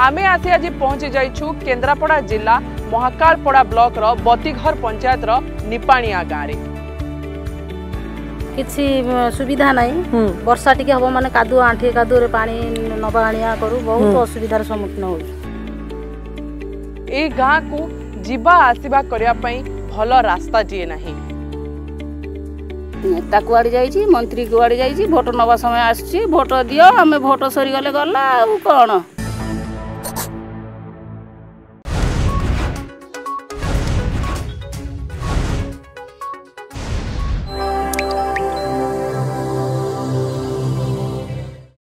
आमे आसी आज पहुंची जाइछु केन्द्रापड़ा जिला महाकालपड़ा ब्लॉक रो बतीघर पंचायत रो निपाणिया गाँव रे। किसी सुविधा नहीं, वर्षा टी हम मैंने कादुआ आंठी कादुए पानी नवा आनिया करूँ, बहुत असुविधार सम्मुखीन हो। गाँ को जीवा आसवा करने भल रास्ता दिए ना, नेता कुआड़े जाइए, मंत्री कुआड़े जाइए, भोट नवा समय आसोट दियो, आम भोट सरीगले गला कौन।